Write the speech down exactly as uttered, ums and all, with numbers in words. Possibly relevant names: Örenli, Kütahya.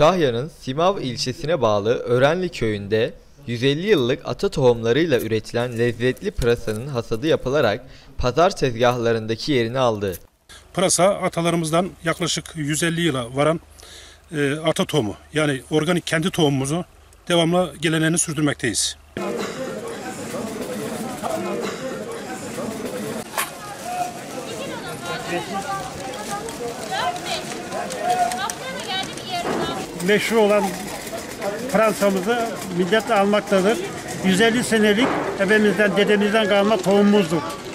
Kütahya'nın Simav ilçesine bağlı Örenli köyünde yüz elli yıllık ata tohumlarıyla üretilen lezzetli pırasanın hasadı yapılarak pazar tezgahlarındaki yerini aldı. Pırasa atalarımızdan yaklaşık yüz elli yıla varan e, ata tohumu, yani organik kendi tohumumuzu devamlı geleneğini sürdürmekteyiz. Meşhur olan Fransa'mızı milletle almaktadır. yüz elli senelik evimizden, dedemizden kalma tohumumuzdur.